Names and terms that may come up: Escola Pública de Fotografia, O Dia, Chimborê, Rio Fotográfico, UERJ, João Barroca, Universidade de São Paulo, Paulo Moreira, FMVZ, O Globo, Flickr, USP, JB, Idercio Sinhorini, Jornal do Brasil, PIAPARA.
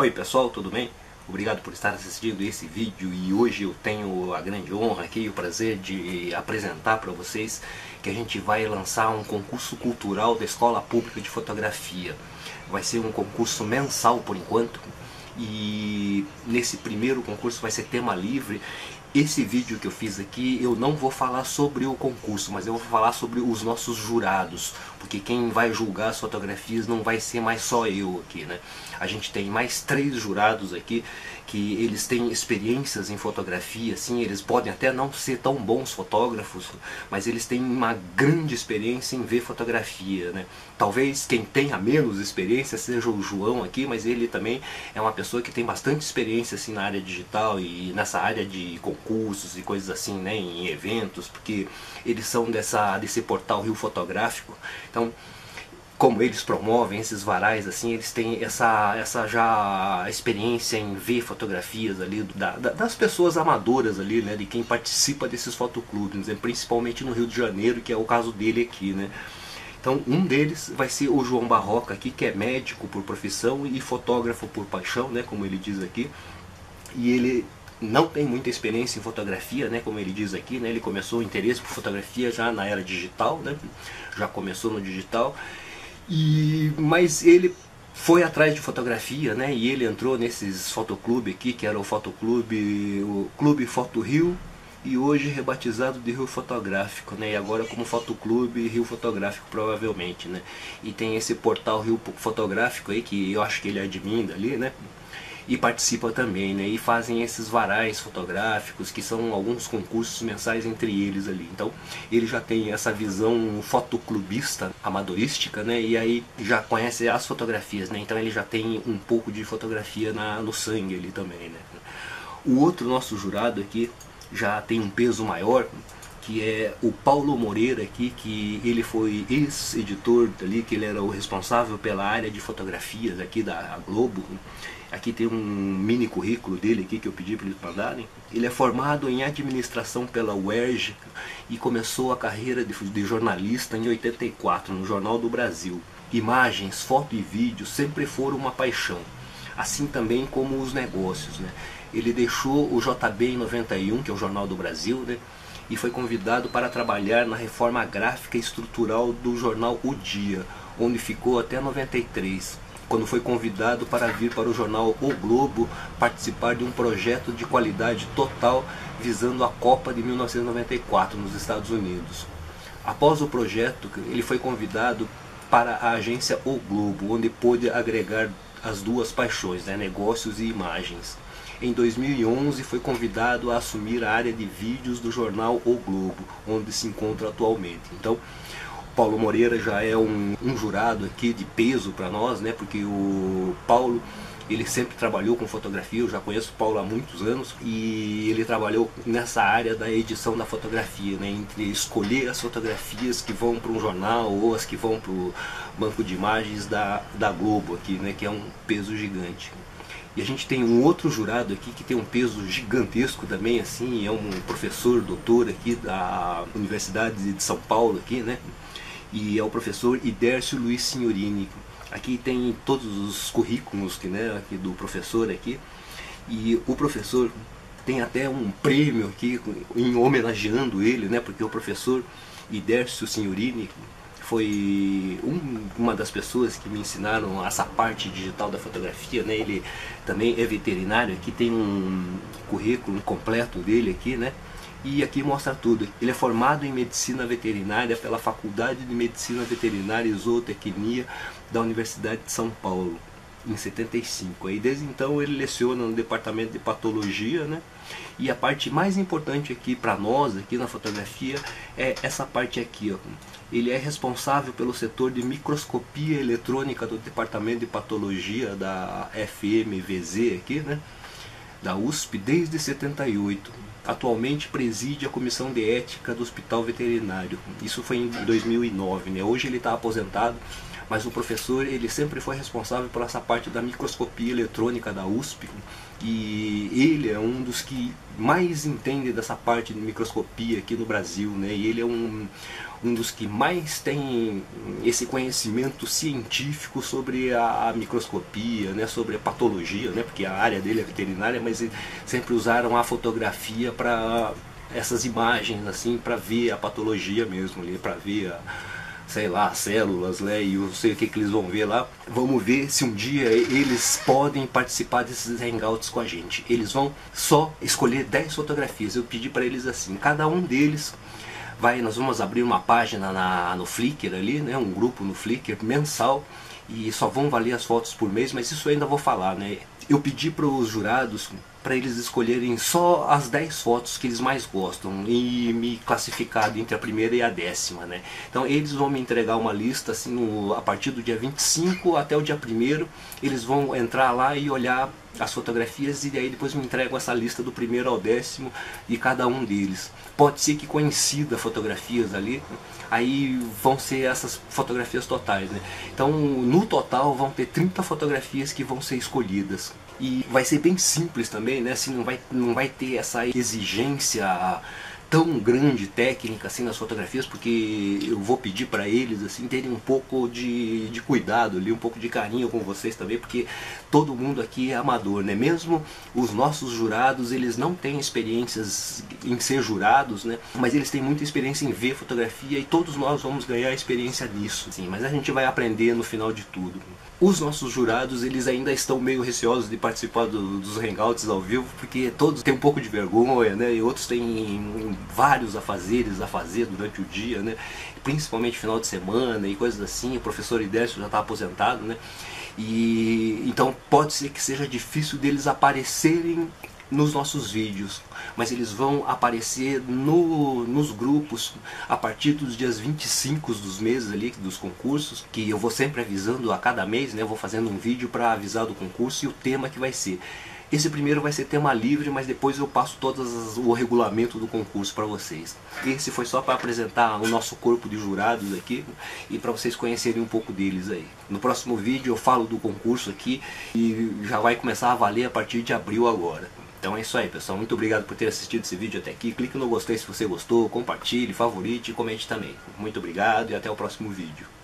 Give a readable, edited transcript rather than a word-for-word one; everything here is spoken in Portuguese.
Oi pessoal, tudo bem? Obrigado por estar assistindo esse vídeo e hoje eu tenho a grande honra aqui e o prazer de apresentar para vocês que a gente vai lançar um concurso cultural da Escola Pública de Fotografia. Vai ser um concurso mensal por enquanto e nesse primeiro concurso vai ser tema livre. Esse vídeo que eu fiz aqui, eu não vou falar sobre o concurso, mas eu vou falar sobre os nossos jurados, porque quem vai julgar as fotografias não vai ser mais só eu aqui, né? A gente tem mais 3 jurados aqui, que eles têm experiências em fotografia, assim, eles podem até não ser tão bons fotógrafos, mas eles têm uma grande experiência em ver fotografia, né? Talvez quem tenha menos experiência seja o João aqui, mas ele também é uma pessoa que tem bastante experiência, assim, na área digital e nessa área de concursos e coisas assim, né, em eventos, porque eles são desse portal Rio Fotográfico. Então, como eles promovem esses varais assim, eles têm essa já experiência em ver fotografias ali das pessoas amadoras ali, né, de quem participa desses fotoclubes, né, principalmente no Rio de Janeiro, que é o caso dele aqui, né. Então, um deles vai ser o João Barroca aqui, que é médico por profissão e fotógrafo por paixão, né, como ele diz aqui, e ele não tem muita experiência em fotografia, né, como ele diz aqui, né, ele começou o interesse por fotografia já na era digital, né, já começou no digital, mas ele foi atrás de fotografia, né, e ele entrou nesses fotoclube aqui, que era o fotoclube, o Clube Foto Rio, e hoje rebatizado de Rio Fotográfico, né, e agora como Fotoclube Rio Fotográfico provavelmente, né, e tem esse portal Rio Fotográfico aí, que eu acho que ele é admin ali, né, e participa também, né, e fazem esses varais fotográficos, que são alguns concursos mensais entre eles ali. Então ele já tem essa visão fotoclubista, amadorística, né, e aí já conhece as fotografias, né, então ele já tem um pouco de fotografia no sangue ali também, né. O outro nosso jurado aqui já tem um peso maior, que é o Paulo Moreira aqui, que ele foi ex-editor ali, que ele era o responsável pela área de fotografias aqui da Globo. Aqui tem um mini currículo dele aqui que eu pedi para eles mandarem. Ele é formado em administração pela UERJ e começou a carreira de jornalista em 84, no Jornal do Brasil. Imagens, foto e vídeo sempre foram uma paixão, assim também como os negócios, né? Ele deixou o JB em 91, que é o Jornal do Brasil, né, e foi convidado para trabalhar na reforma gráfica e estrutural do jornal O Dia, onde ficou até 93, quando foi convidado para vir para o jornal O Globo participar de um projeto de qualidade total visando a Copa de 1994 nos Estados Unidos. Após o projeto, ele foi convidado para a agência O Globo, onde pôde agregar as duas paixões, né, negócios e imagens. Em 2011 foi convidado a assumir a área de vídeos do jornal O Globo, onde se encontra atualmente. Então, Paulo Moreira já é um jurado aqui de peso para nós, né, porque o Paulo, ele sempre trabalhou com fotografia, eu já conheço o Paulo há muitos anos, e ele trabalhou nessa área da edição da fotografia, né, entre escolher as fotografias que vão para um jornal ou as que vão para o banco de imagens da Globo aqui, né, que é um peso gigante. E a gente tem um outro jurado aqui que tem um peso gigantesco também, assim, é um professor, doutor aqui da Universidade de São Paulo aqui, né, e é o professor Idercio Sinhorini. Aqui tem todos os currículos que, né, aqui do professor aqui, e o professor tem até um prêmio aqui em homenageando ele, né, porque o professor Idercio Sinhorini foi uma das pessoas que me ensinaram essa parte digital da fotografia, né? Ele também é veterinário, aqui tem um currículo completo dele aqui, né? E aqui mostra tudo. Ele é formado em Medicina Veterinária pela Faculdade de Medicina Veterinária e Zootecnia da Universidade de São Paulo, em 75. Aí desde então ele leciona no departamento de patologia, né? E a parte mais importante aqui para nós, aqui na fotografia, é essa parte aqui, ó. Ele é responsável pelo setor de microscopia eletrônica do departamento de patologia da FMVZ aqui, né, da USP, desde 78. Atualmente preside a comissão de ética do hospital veterinário. Isso foi em 2009, né? Hoje ele está aposentado, mas o professor ele sempre foi responsável por essa parte da microscopia eletrônica da USP, e ele é um dos que mais entende dessa parte de microscopia aqui no Brasil, né? E ele é um dos que mais tem esse conhecimento científico sobre a microscopia, né? Sobre a patologia, né? Porque a área dele é veterinária, mas eles sempre usaram a fotografia para essas imagens, assim, para ver a patologia mesmo, né? Para ver a, sei lá, as células, né? E eu sei o que, que eles vão ver lá. Vamos ver se um dia eles podem participar desses hangouts com a gente. Eles vão só escolher 10 fotografias. Eu pedi para eles assim, cada um deles vai, nós vamos abrir uma página no Flickr ali, né? Um grupo no Flickr mensal, e só vão valer as fotos por mês, mas isso eu ainda vou falar, né? Eu pedi para os jurados para eles escolherem só as 10 fotos que eles mais gostam e me classificar entre a primeira e a décima, né? Então eles vão me entregar uma lista assim, a partir do dia 25 até o dia 1º, eles vão entrar lá e olhar as fotografias, e aí depois me entregam essa lista do 1º ao 10º de cada um deles. Pode ser que coincida fotografias ali, aí vão ser essas fotografias totais, né? Então no total vão ter 30 fotografias que vão ser escolhidas. E vai ser bem simples também, né? Assim, não vai ter essa exigência tão grande técnica assim nas fotografias, porque eu vou pedir para eles assim terem um pouco de cuidado ali, um pouco de carinho com vocês também, porque todo mundo aqui é amador, né? Mesmo os nossos jurados, eles não têm experiências em ser jurados, né? Mas eles têm muita experiência em ver fotografia, e todos nós vamos ganhar experiência nisso, assim, mas a gente vai aprender no final de tudo. Os nossos jurados, eles ainda estão meio receosos de participar dos hangouts ao vivo, porque todos têm um pouco de vergonha, né? E outros têm vários afazeres a fazer durante o dia, né? Principalmente final de semana e coisas assim. O professor Idercio já está aposentado, né? E então pode ser que seja difícil deles aparecerem nos nossos vídeos, mas eles vão aparecer nos grupos a partir dos dias 25 dos meses ali, dos concursos, que eu vou sempre avisando a cada mês, né? Eu vou fazendo um vídeo para avisar do concurso e o tema que vai ser. Esse primeiro vai ser tema livre, mas depois eu passo todo o regulamento do concurso para vocês. Esse foi só para apresentar o nosso corpo de jurados aqui e para vocês conhecerem um pouco deles aí. No próximo vídeo eu falo do concurso aqui, e já vai começar a valer a partir de abril agora. Então é isso aí, pessoal. Muito obrigado por ter assistido esse vídeo até aqui. Clique no gostei se você gostou, compartilhe, favorite e comente também. Muito obrigado e até o próximo vídeo.